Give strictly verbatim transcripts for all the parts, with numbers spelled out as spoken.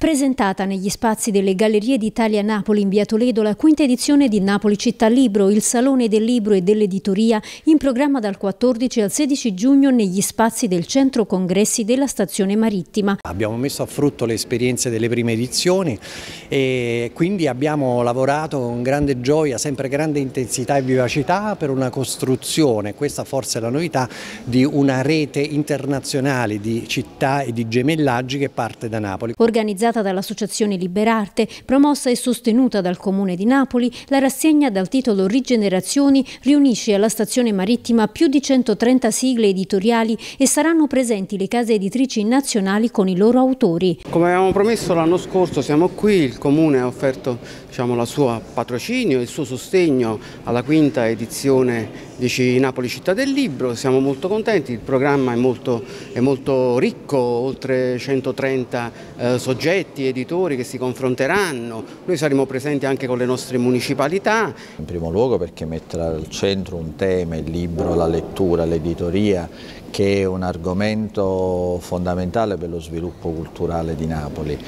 Presentata negli spazi delle Gallerie d'Italia Napoli in via Toledo la quinta edizione di Napoli Città Libro, il Salone del Libro e dell'Editoria, in programma dal quattordici al sedici giugno negli spazi del Centro Congressi della Stazione Marittima. Abbiamo messo a frutto le esperienze delle prime edizioni e quindi abbiamo lavorato con grande gioia, sempre grande intensità e vivacità per una costruzione, questa forse è la novità, di una rete internazionale di città e di gemellaggi che parte da Napoli. Organizzata dall'associazione Liberarte, promossa e sostenuta dal Comune di Napoli, la rassegna dal titolo Rigenerazioni riunisce alla stazione marittima più di centotrenta sigle editoriali e saranno presenti le case editrici nazionali con i loro autori. Come avevamo promesso l'anno scorso siamo qui, il Comune ha offerto diciamo, la sua patrocinio, il suo sostegno alla quinta edizione di Napoli Città del Libro, siamo molto contenti, il programma è molto, è molto ricco, oltre centotrenta eh, soggetti, editori che si confronteranno, noi saremo presenti anche con le nostre municipalità. In primo luogo perché metterà al centro un tema, il libro, la lettura, l'editoria, che è un argomento fondamentale per lo sviluppo culturale di Napoli.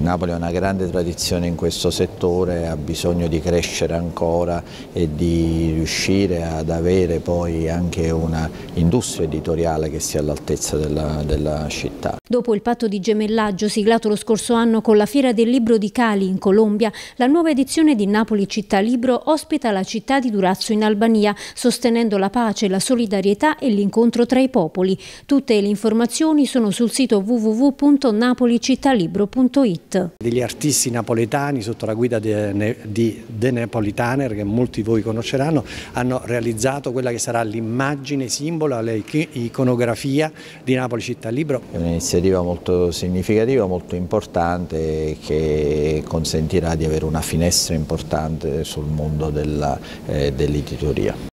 Napoli ha una grande tradizione in questo settore, ha bisogno di crescere ancora e di riuscire ad avere poi anche una industria editoriale che sia all'altezza della, della città. Dopo il patto di gemellaggio siglato lo scorso anno con la Fiera del Libro di Cali in Colombia, la nuova edizione di Napoli Città Libro ospita la città di Durazzo in Albania, sostenendo la pace, la solidarietà e l'incontro tra i popoli. Tutte le informazioni sono sul sito w w w punto napoli città libro punto i t. Degli artisti napoletani sotto la guida di The Napolitaner, che molti di voi conosceranno, hanno realizzato quella che sarà l'immagine simbolo, l'iconografia di Napoli Città Libro. È un'iniziativa molto significativa, molto importante, che consentirà di avere una finestra importante sul mondo dell'editoria. Eh,